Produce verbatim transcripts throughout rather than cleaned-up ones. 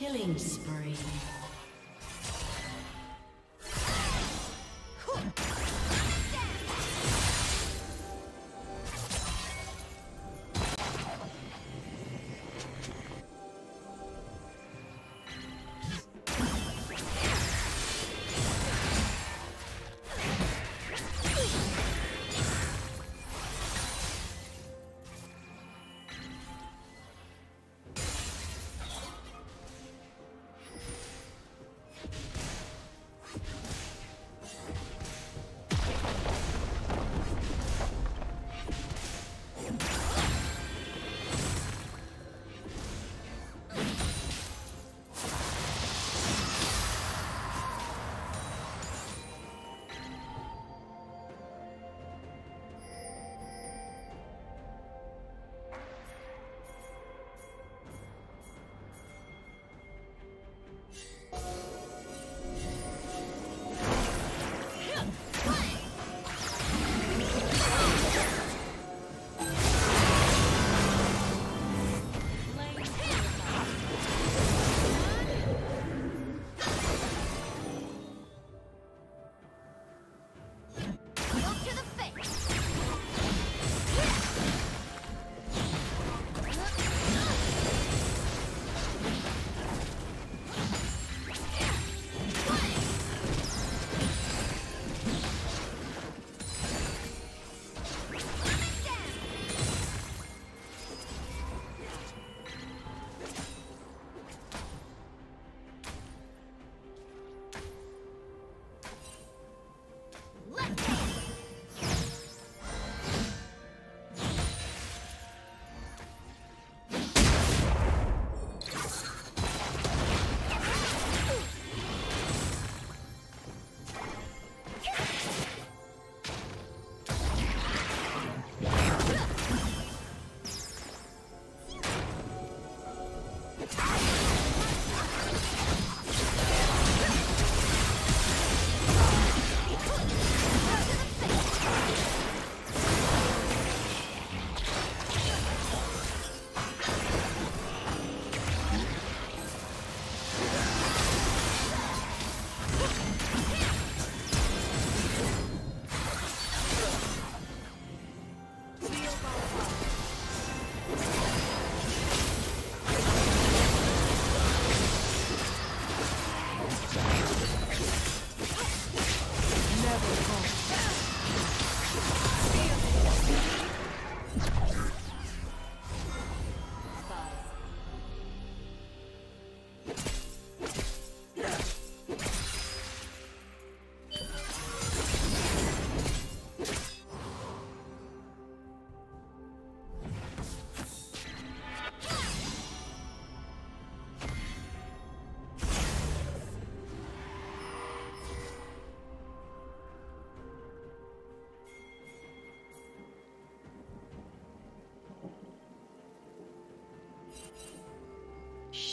Killing spree.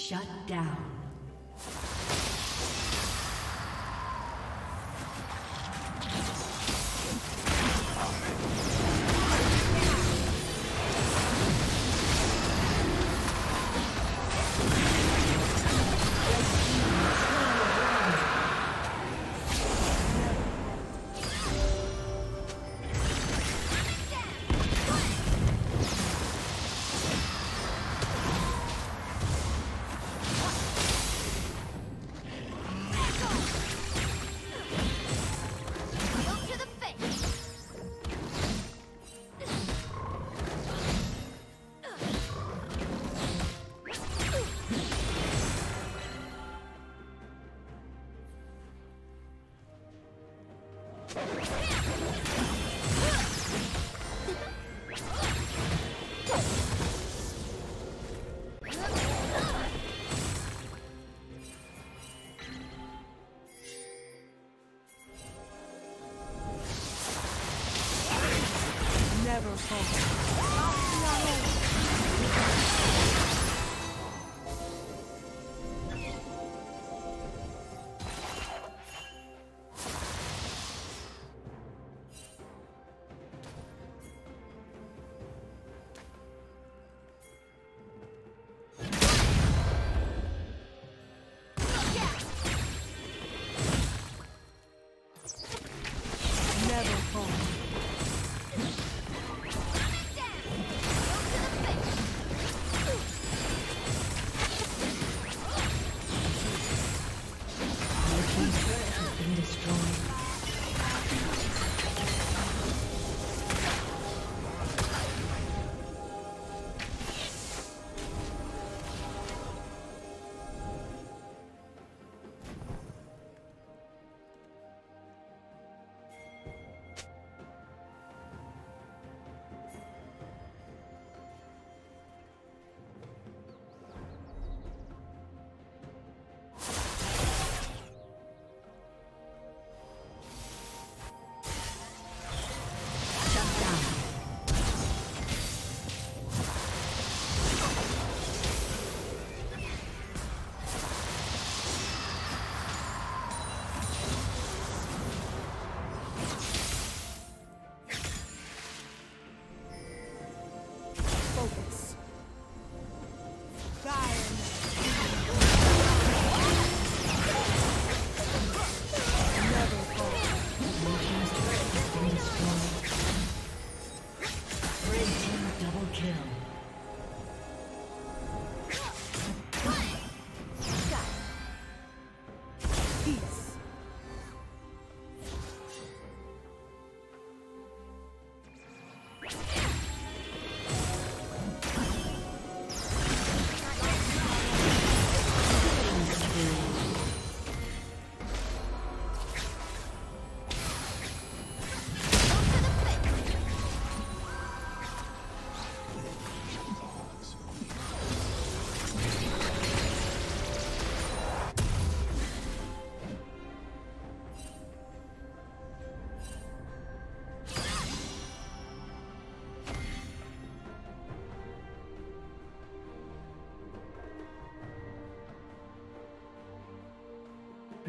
Shut down.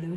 Blue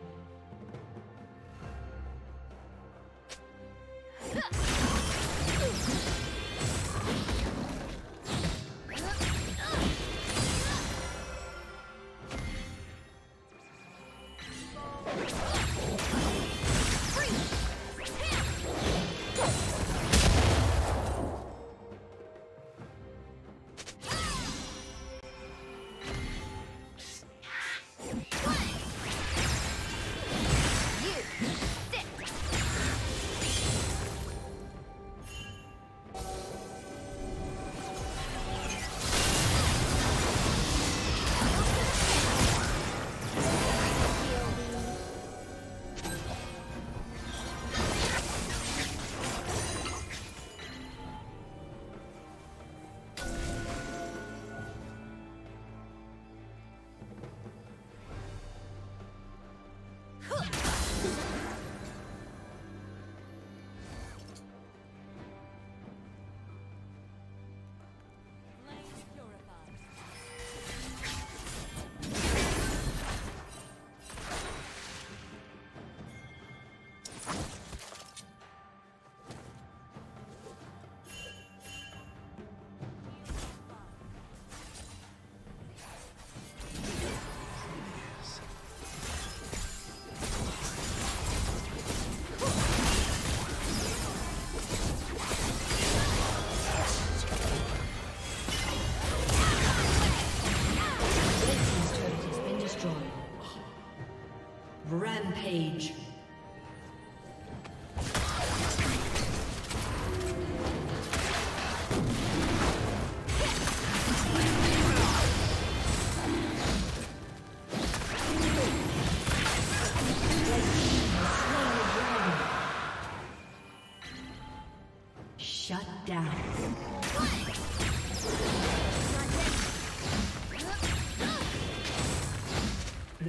Page. Shut down.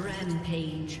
Rampage.